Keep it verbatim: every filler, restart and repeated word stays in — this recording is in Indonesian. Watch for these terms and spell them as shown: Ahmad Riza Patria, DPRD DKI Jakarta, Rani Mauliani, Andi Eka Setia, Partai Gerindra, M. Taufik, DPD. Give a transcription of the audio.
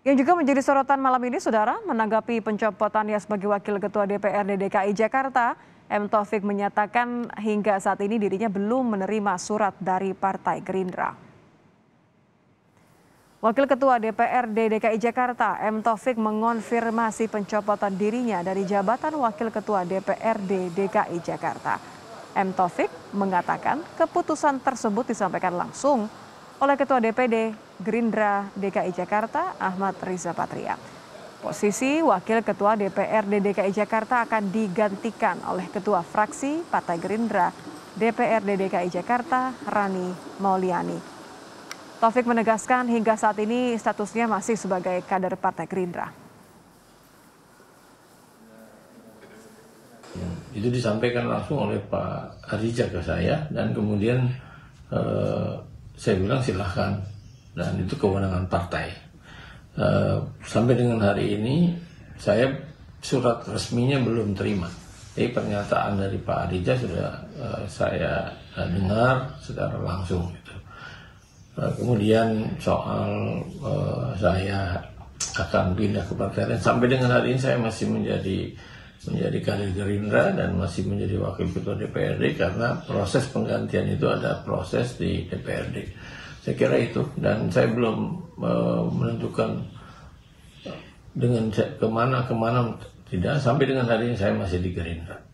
Yang juga menjadi sorotan malam ini, Saudara, menanggapi pencopotannya sebagai Wakil Ketua D P R D D K I Jakarta, M. Taufik menyatakan hingga saat ini dirinya belum menerima surat dari Partai Gerindra. Wakil Ketua D P R D D K I Jakarta, M. Taufik mengonfirmasi pencopotan dirinya dari jabatan Wakil Ketua D P R D D K I Jakarta. M. Taufik mengatakan keputusan tersebut disampaikan langsung oleh Ketua D P D Gerindra D K I Jakarta, Ahmad Riza Patria. Posisi Wakil Ketua D P R D D K I Jakarta akan digantikan oleh Ketua Fraksi Partai Gerindra D P R D D K I Jakarta, Rani Mauliani. Taufik menegaskan hingga saat ini statusnya masih sebagai kader Partai Gerindra. Itu disampaikan langsung oleh Pak Riza ke saya, dan kemudian eh, saya bilang silahkan, dan itu kewenangan partai. Uh, sampai dengan hari ini saya surat resminya belum terima. Jadi pernyataan dari Pak Riza sudah uh, saya uh, dengar secara langsung gitu. uh, Kemudian soal uh, saya akan pindah ke partai lain, sampai dengan hari ini saya masih menjadi menjadi kader Gerindra dan masih menjadi Wakil Ketua D P R D, karena proses penggantian itu ada proses di D P R D. Saya kira itu, dan saya belum uh, menentukan dengan kemana-kemana, tidak. Sampai dengan hari ini saya masih di Gerindra.